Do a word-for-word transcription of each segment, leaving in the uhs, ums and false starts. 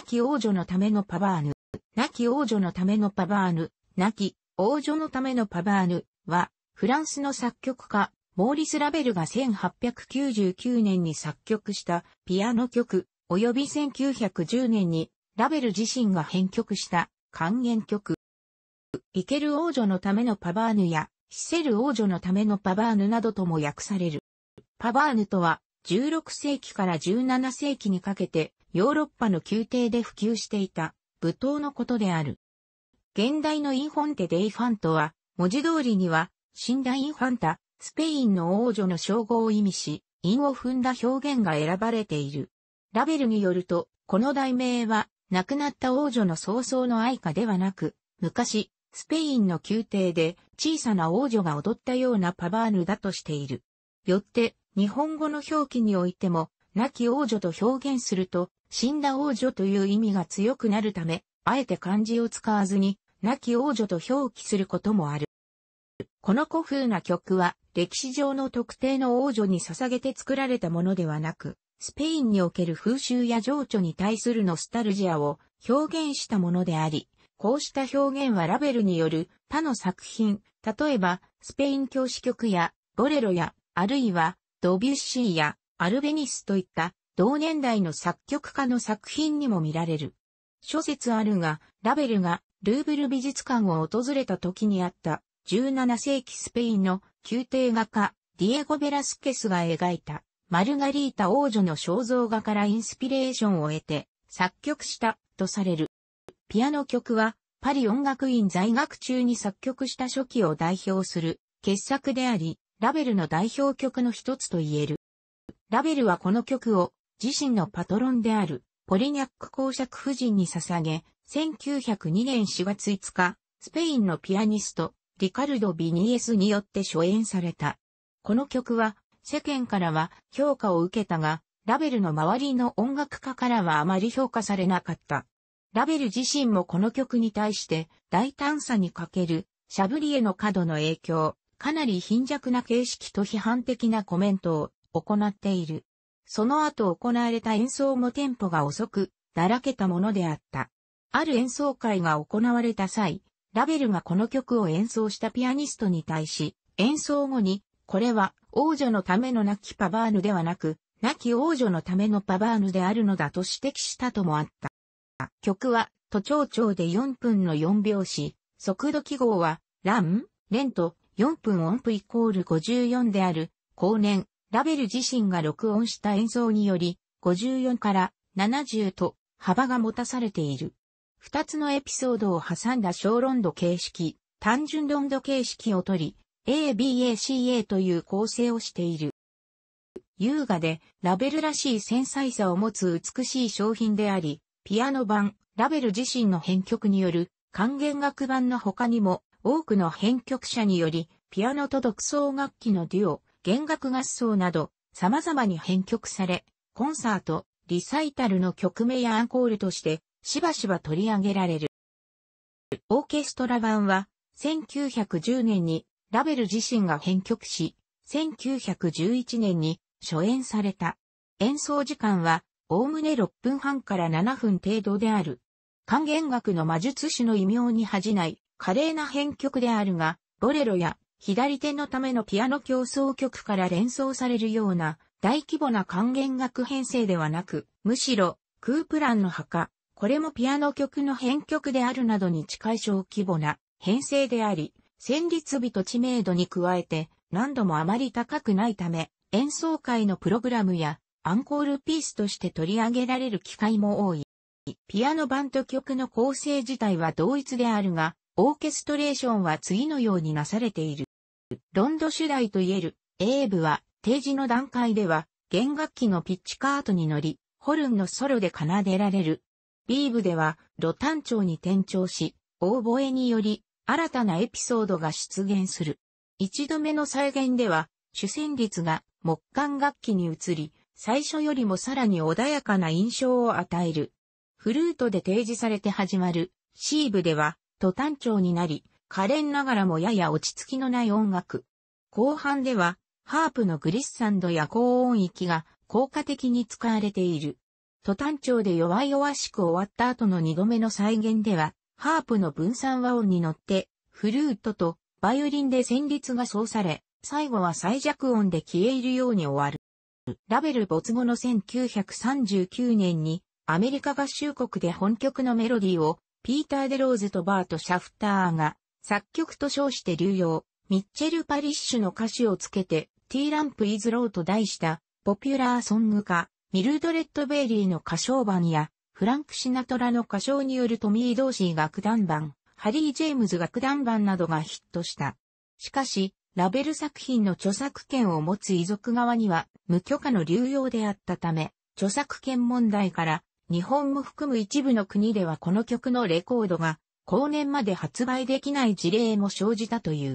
亡き王女のためのパバーヌ、亡き王女のためのパバーヌ、亡き王女のためのパバーヌは、フランスの作曲家、モーリス・ラベルがせんはっぴゃくきゅうじゅうきゅうねんに作曲したピアノ曲、及びせんきゅうひゃくじゅうねんにラベル自身が編曲した管弦曲。イケル王女のためのパバーヌや、シセル王女のためのパバーヌなどとも訳される。パバーヌとは、じゅうろくせいきからじゅうななせいきにかけて、ヨーロッパの宮廷で普及していた、舞踏のことである。現代のインフォンテ・デ・イファントは、文字通りには、死んだインファンタ、スペインの王女の称号を意味し、韻を踏んだ表現が選ばれている。ラベルによると、この題名は、亡くなった王女の早々の哀歌ではなく、昔、スペインの宮廷で小さな王女が踊ったようなパバーヌだとしている。よって、日本語の表記においても、亡き王女と表現すると、死んだ王女という意味が強くなるため、あえて漢字を使わずに、亡き王女と表記することもある。この古風な曲は、歴史上の特定の王女に捧げて作られたものではなく、スペインにおける風習や情緒に対するノスタルジアを表現したものであり、こうした表現はラベルによる他の作品、例えば、スペイン教詩曲や、ボレロや、あるいは、ドビュッシーや、アルベニスといった、同年代の作曲家の作品にも見られる。諸説あるが、ラベルがルーブル美術館を訪れた時にあった、じゅうななせいきスペインの宮廷画家、ディエゴ・ベラスケスが描いた、マルガリータ王女の肖像画からインスピレーションを得て、作曲した、とされる。ピアノ曲は、パリ音楽院在学中に作曲した初期を代表する傑作であり、ラベルの代表曲の一つと言える。ラベルはこの曲を自身のパトロンであるポリニャック公爵夫人に捧げ、せんきゅうひゃくにねんしがついつか、スペインのピアニスト、リカルド・ビニエスによって初演された。この曲は世間からは評価を受けたが、ラベルの周りの音楽家からはあまり評価されなかった。ラベル自身もこの曲に対して大胆さに欠けるシャブリエの過度の影響、かなり貧弱な形式と批判的なコメントを行っている。その後行われた演奏もテンポが遅く、だらけたものであった。ある演奏会が行われた際、ラベルがこの曲を演奏したピアニストに対し、演奏後に、これは王女のための亡きパバーヌではなく、亡き王女のためのパバーヌであるのだと指摘したともあった。曲は、都庁長でよんぷんのよんびょうし、速度記号は、ラン、レンとよんぷん音符イコールごじゅうよんである。後年、ラベル自身が録音した演奏により、ごじゅうよんからななじゅうと幅が持たされている。二つのエピソードを挟んだ小ロンド形式、単純ロンド形式を取り、エービーエーシーエー という構成をしている。優雅で、ラベルらしい繊細さを持つ美しい商品であり、ピアノ版、ラベル自身の編曲による管弦楽版の他にも多くの編曲者によりピアノと独奏楽器のデュオ、弦楽合奏など様々に編曲され、コンサート、リサイタルの曲名やアンコールとしてしばしば取り上げられる。オーケストラ版はせんきゅうひゃくじゅうねんにラベル自身が編曲し、せんきゅうひゃくじゅういちねんに初演された。演奏時間はおおむねろっぷんはんからななふん程度である。管弦楽の魔術師の異名に恥じない華麗な編曲であるが、ボレロや左手のためのピアノ協奏曲から連想されるような大規模な管弦楽編成ではなく、むしろクープランの墓、これもピアノ曲の編曲であるなどに近い小規模な編成であり、旋律美と知名度に加えて難度もあまり高くないため、演奏会のプログラムやアンコールピースとして取り上げられる機会も多い。ピアノ版と曲の構成自体は同一であるが、オーケストレーションは次のようになされている。ロンド主題といえる、エーブは、定時の段階では、弦楽器のピッチカートに乗り、ホルンのソロで奏でられる。ビーブでは、ロ単調に転調し、オーボエにより、新たなエピソードが出現する。一度目の再現では、主旋律が木管楽器に移り、最初よりもさらに穏やかな印象を与える。フルートで提示されて始まる、シーブでは、都単調になり、可憐ながらもやや落ち着きのない音楽。後半では、ハープのグリッサンドや高音域が効果的に使われている。ト短調で弱々しく終わった後のにどめの再現では、ハープの分散和音に乗って、フルートとバイオリンで旋律が奏され、最後は最弱音で消え入るように終わる。ラヴェル没後のせんきゅうひゃくさんじゅうきゅうねんに、アメリカ合衆国で本曲のメロディーを、ピーター・デローズとバート・シャフターが、作曲と称して流用、ミッチェル・パリッシュの歌詞をつけて、Tea Lamp is Low と題した、ポピュラーソング家、ミルドレッド・ベイリーの歌唱版や、フランク・シナトラの歌唱によるトミー・ドーシー楽団版、ハリー・ジェームズ楽団版などがヒットした。しかし、ラヴェル作品の著作権を持つ遺族側には、無許可の流用であったため、著作権問題から、日本も含む一部の国ではこの曲のレコードが、後年まで発売できない事例も生じたという。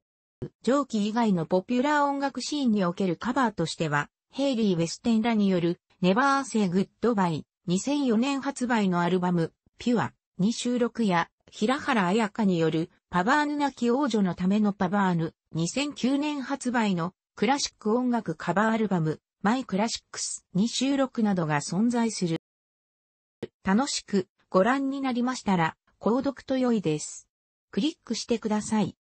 上記以外のポピュラー音楽シーンにおけるカバーとしては、ヘイリー・ウェステンらによる、Never Say Goodbye、にせんよねん発売のアルバム、Pure に収録や、平原綾香による、パヴァーヌなき王女のためのパヴァーヌ、にせんきゅうねん発売の、クラシック音楽カバーアルバム、My Classics に収録などが存在する。楽しくご覧になりましたら、購読と良いです。クリックしてください。